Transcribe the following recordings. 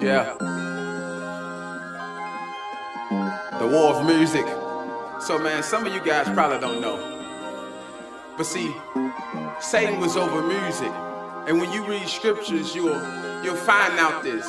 Yeah. The War of Music. So man, some of you guys probably don't know, but see, Satan was over music. And when you read scriptures, you'll find out this.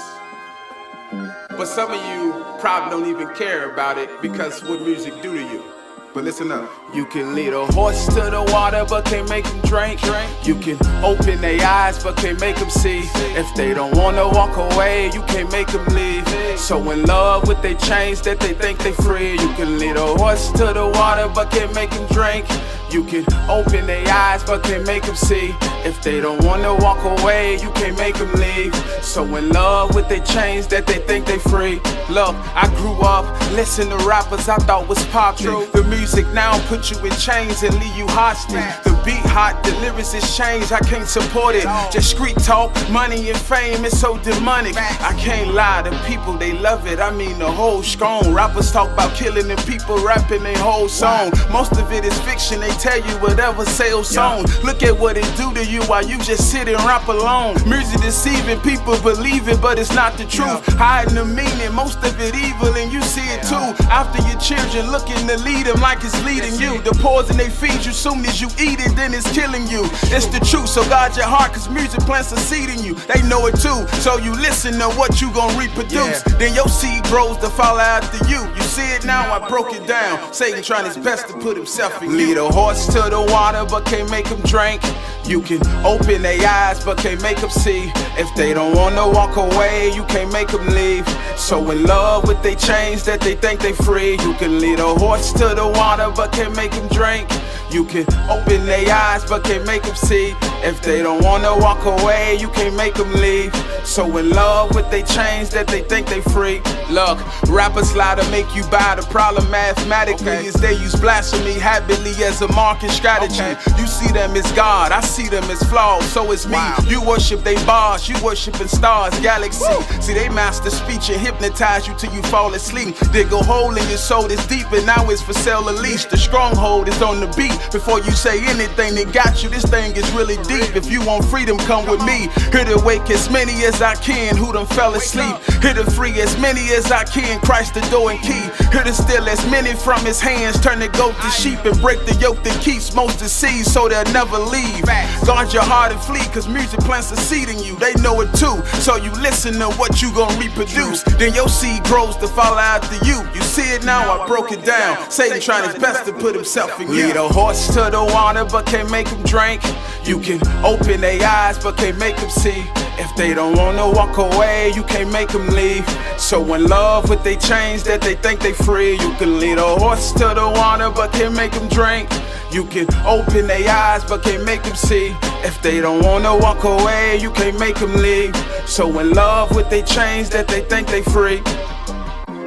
But some of you probably don't even care about it because what music do to you. But listen up. You can lead a horse to the water but can't make them drink. You can open their eyes but can't make them see. If they don't want to walk away, you can't make them leave. So in love with their chains that they think they free. You can lead a horse to the water but can't make them drink. You can open their eyes but can't make them see. If they don't want to walk away, you can't make them leave. So in love with their chains that they think they free. Look, I grew up listening to rappers I thought was popular. The music now put you in chains and leave you hostage. The beat hot, the lyrics is changed, I can't support it. Just street talk, money and fame is so demonic. I can't lie, the people they love it, I mean the whole scone. Rappers talk about killing the people rapping their whole song. Most of it is fiction, they tell you whatever sales on. Look at what it do to you while you just sit and rap alone. Music deceiving, people believe it, but it's not the truth. Hiding the meaning, most of it evil and you see it too. After your children looking to lead them like it's leading you. The poison they feed you, soon as you eat it, then it's killing you. It's the truth, so guard your heart, cause music plants a seed in you. They know it too, so you listen to what you gon' reproduce. Then your seed grows to follow after you. You see it now, I broke it down. Satan trying his best to put himself in you. Lead a horse to the water, but can't make him drink. You can open their eyes, but can't make them see. If they don't wanna walk away, you can't make them leave. So in love with their chains that they think they free. You can lead a horse to the water, but can't make them drink. You can open their eyes, but can't make them see. If they don't wanna walk away, you can't make them leave. So in love with their chains that they think they free. Look, rappers lie to make you buy. The problem mathematically is they use blasphemy happily as a marketing strategy. You see them as God, I see them as flawed, so it's me. You worship they bars, you worshiping stars, galaxy. See, they master speech and hypnotize you till you fall asleep. Dig a hole in your soul that's deep and now it's for sale or lease. The stronghold is on the beat. Before you say anything that got you, this thing is really deep. If you want freedom, come with me. Here to wake as many as I can who done fell asleep. Here to free as many as I can, Christ the door and key. Here to steal as many from his hands, turn the goat to sheep and break the yoke that keeps most deceived, so they'll never leave. Guard your heart and flee, cause music plants a seed in you. They know it too, so you listen to what you gon' reproduce. Then your seed grows to follow after you. You see it now, I broke it down. Satan trying his best to put himself in you. Lead a horse to the water but can't make him drink. You can open their eyes but can't make them see. If they don't wanna walk away, you can't make them leave. So in love with their chains that they think they free. You can lead a horse to the water but can't make them drink. You can open their eyes but can't make them see. If they don't wanna walk away, you can't make them leave. So in love with their chains that they think they free.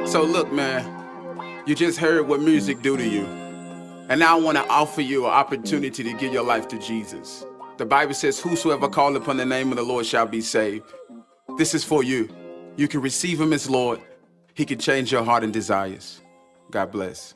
So look man, you just heard what music do to you. And now I wanna offer you an opportunity to give your life to Jesus. The Bible says, whosoever call upon the name of the Lord shall be saved. This is for you. You can receive him as Lord. He can change your heart and desires. God bless.